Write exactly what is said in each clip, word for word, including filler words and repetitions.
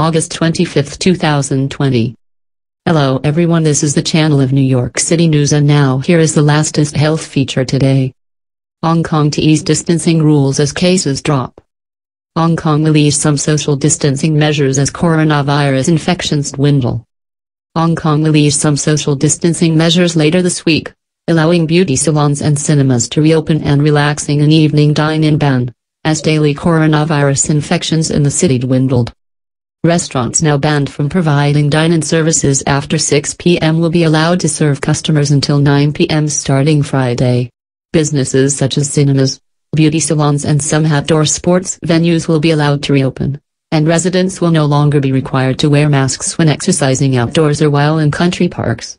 August twenty-fifth, two thousand twenty. Hello everyone, this is the channel of New York City News, and now here is the latest health feature today. Hong Kong to ease distancing rules as cases drop. Hong Kong will ease some social distancing measures as coronavirus infections dwindle. Hong Kong will ease some social distancing measures later this week, allowing beauty salons and cinemas to reopen and relaxing an evening dine-in ban, as daily coronavirus infections in the city dwindled. Restaurants now banned from providing dine-in services after six p m will be allowed to serve customers until nine p m starting Friday. Businesses such as cinemas, beauty salons and some outdoor sports venues will be allowed to reopen, and residents will no longer be required to wear masks when exercising outdoors or while in country parks.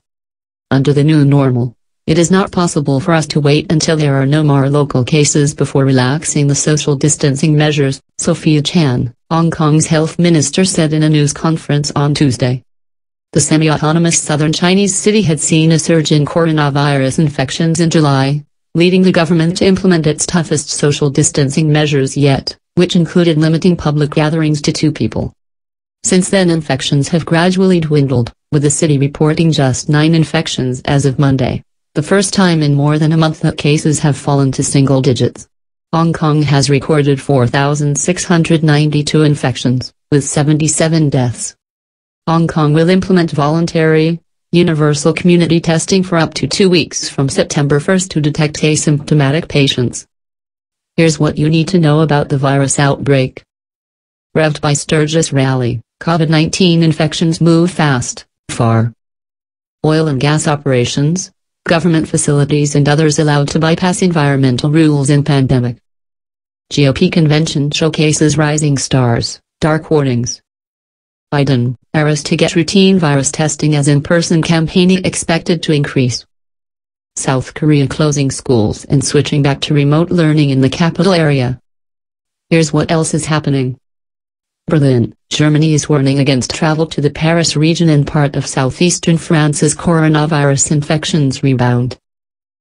Under the new normal, it is not possible for us to wait until there are no more local cases before relaxing the social distancing measures, Sophia Chan, Hong Kong's health minister, said in a news conference on Tuesday. The semi-autonomous southern Chinese city had seen a surge in coronavirus infections in July, leading the government to implement its toughest social distancing measures yet, which included limiting public gatherings to two people. Since then, infections have gradually dwindled, with the city reporting just nine infections as of Monday, the first time in more than a month that cases have fallen to single digits. Hong Kong has recorded four thousand six hundred ninety-two infections, with seventy-seven deaths. Hong Kong will implement voluntary, universal community testing for up to two weeks from September first to detect asymptomatic patients. Here's what you need to know about the virus outbreak. Revved by Sturgis Rally, COVID nineteen infections move fast, far. Oil and gas operations, government facilities and others allowed to bypass environmental rules in pandemic. G O P convention showcases rising stars, dark warnings. Biden, errors to get routine virus testing as in-person campaigning expected to increase. South Korea closing schools and switching back to remote learning in the capital area. Here's what else is happening. Berlin, Germany is warning against travel to the Paris region and part of southeastern France as coronavirus infections rebound.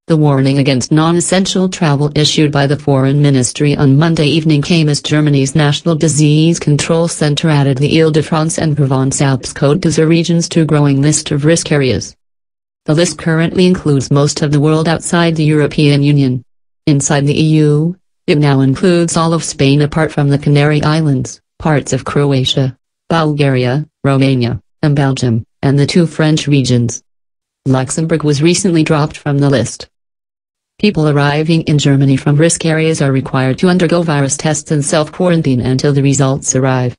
The warning against non-essential travel issued by the Foreign Ministry on Monday evening came as Germany's National Disease Control Center added the Île-de-France and Provence-Alpes-Côte d'Azur regions to a growing list of risk areas. The list currently includes most of the world outside the European Union. Inside the E U, it now includes all of Spain apart from the Canary Islands, parts of Croatia, Bulgaria, Romania, and Belgium, and the two French regions. Luxembourg was recently dropped from the list. People arriving in Germany from risk areas are required to undergo virus tests and self-quarantine until the results arrive.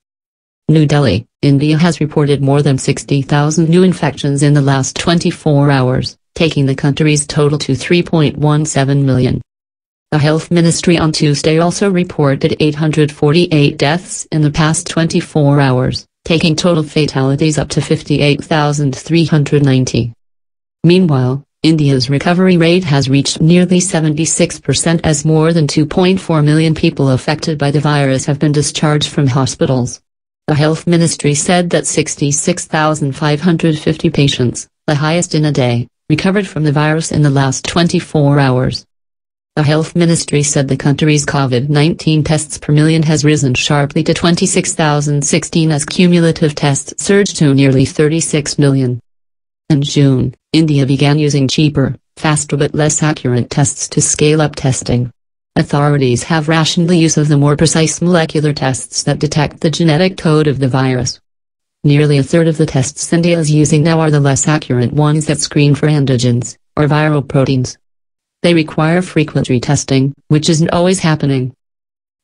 New Delhi, India has reported more than sixty thousand new infections in the last twenty-four hours, taking the country's total to three point one seven million. The health ministry on Tuesday also reported eight hundred forty-eight deaths in the past twenty-four hours, taking total fatalities up to fifty-eight thousand three hundred ninety. Meanwhile, India's recovery rate has reached nearly seventy-six percent as more than two point four million people affected by the virus have been discharged from hospitals. The health ministry said that sixty-six thousand five hundred fifty patients, the highest in a day, recovered from the virus in the last twenty-four hours. The health ministry said the country's COVID nineteen tests per million has risen sharply to twenty-six thousand sixteen as cumulative tests surged to nearly thirty-six million. In June, India began using cheaper, faster but less accurate tests to scale up testing. Authorities have rationed the use of the more precise molecular tests that detect the genetic code of the virus. Nearly a third of the tests India is using now are the less accurate ones that screen for antigens, or viral proteins. They require frequent retesting, which isn't always happening.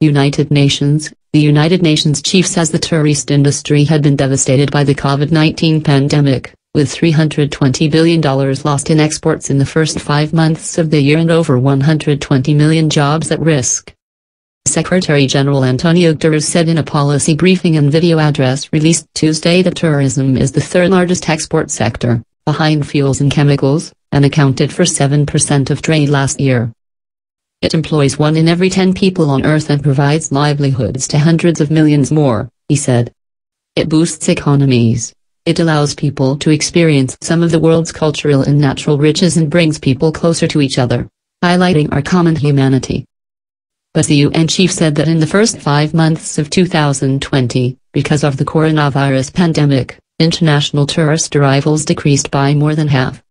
United Nations, the United Nations chief says the tourist industry had been devastated by the COVID nineteen pandemic, with three hundred twenty billion dollars lost in exports in the first five months of the year and over one hundred twenty million jobs at risk. Secretary-General Antonio Guterres said in a policy briefing and video address released Tuesday that tourism is the third-largest export sector, behind fuels and chemicals, and accounted for seven percent of trade last year. It employs one in every ten people on Earth and provides livelihoods to hundreds of millions more, he said. It boosts economies. It allows people to experience some of the world's cultural and natural riches and brings people closer to each other, highlighting our common humanity. But the U N chief said that in the first five months of two thousand twenty, because of the coronavirus pandemic, international tourist arrivals decreased by more than half.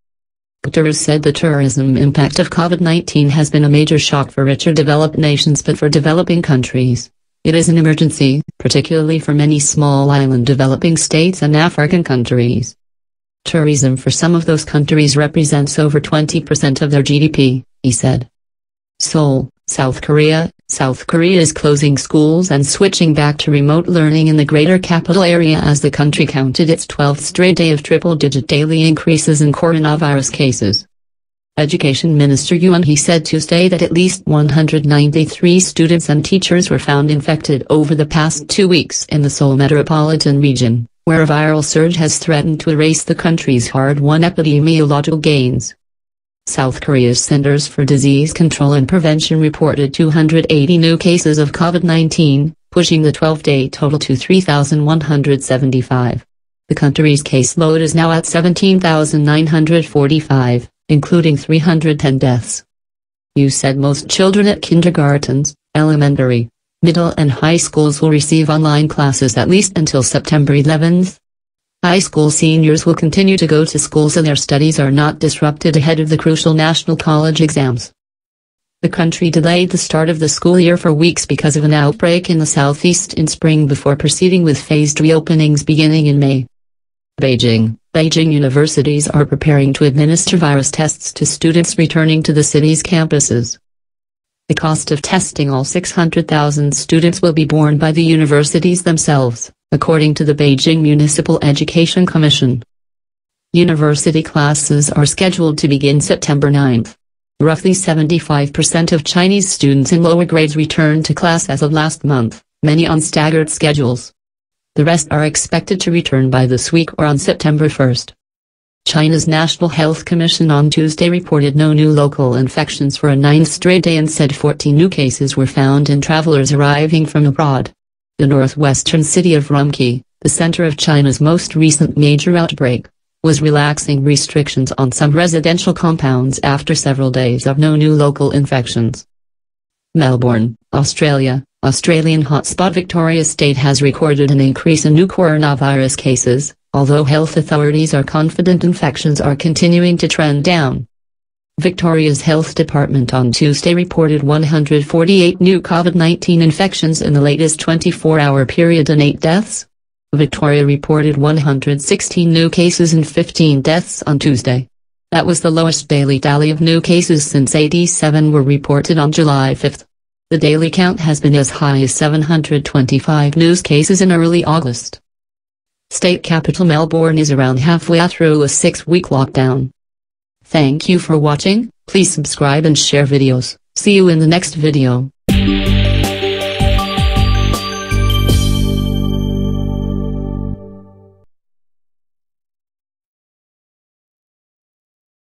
Guterres said the tourism impact of COVID nineteen has been a major shock for richer developed nations but for developing countries. It is an emergency, particularly for many small island developing states and African countries. Tourism for some of those countries represents over twenty percent of their G D P, he said. Seoul, South Korea. South Korea is closing schools and switching back to remote learning in the greater capital area as the country counted its twelfth straight day of triple-digit daily increases in coronavirus cases. Education Minister Yoon Hee said Tuesday that at least one hundred ninety-three students and teachers were found infected over the past two weeks in the Seoul metropolitan region, where a viral surge has threatened to erase the country's hard-won epidemiological gains. South Korea's Centers for Disease Control and Prevention reported two hundred eighty new cases of COVID nineteen, pushing the twelve-day total to three thousand one hundred seventy-five. The country's caseload is now at seventeen thousand nine hundred forty-five, including three hundred ten deaths. You said most children at kindergartens, elementary, middle and high schools will receive online classes at least until September eleventh. High school seniors will continue to go to school so their studies are not disrupted ahead of the crucial national college exams. The country delayed the start of the school year for weeks because of an outbreak in the southeast in spring before proceeding with phased reopenings beginning in May. Beijing, Beijing universities are preparing to administer virus tests to students returning to the city's campuses. The cost of testing all six hundred thousand students will be borne by the universities themselves, according to the Beijing Municipal Education Commission. University classes are scheduled to begin September ninth. Roughly seventy-five percent of Chinese students in lower grades returned to class as of last month, many on staggered schedules. The rest are expected to return by this week or on September first. China's National Health Commission on Tuesday reported no new local infections for a ninth straight day and said fourteen new cases were found in travelers arriving from abroad. The northwestern city of Urumqi, the center of China's most recent major outbreak, was relaxing restrictions on some residential compounds after several days of no new local infections. Melbourne, Australia. Australian hotspot Victoria State has recorded an increase in new coronavirus cases, although health authorities are confident infections are continuing to trend down. Victoria's Health Department on Tuesday reported one hundred forty-eight new COVID nineteen infections in the latest twenty-four hour period and eight deaths. Victoria reported one hundred sixteen new cases and fifteen deaths on Tuesday. That was the lowest daily tally of new cases since eighty-seven were reported on July fifth. The daily count has been as high as seven hundred twenty-five new cases in early August. State capital Melbourne is around halfway through a six-week lockdown. Thank you for watching, please subscribe and share videos, see you in the next video.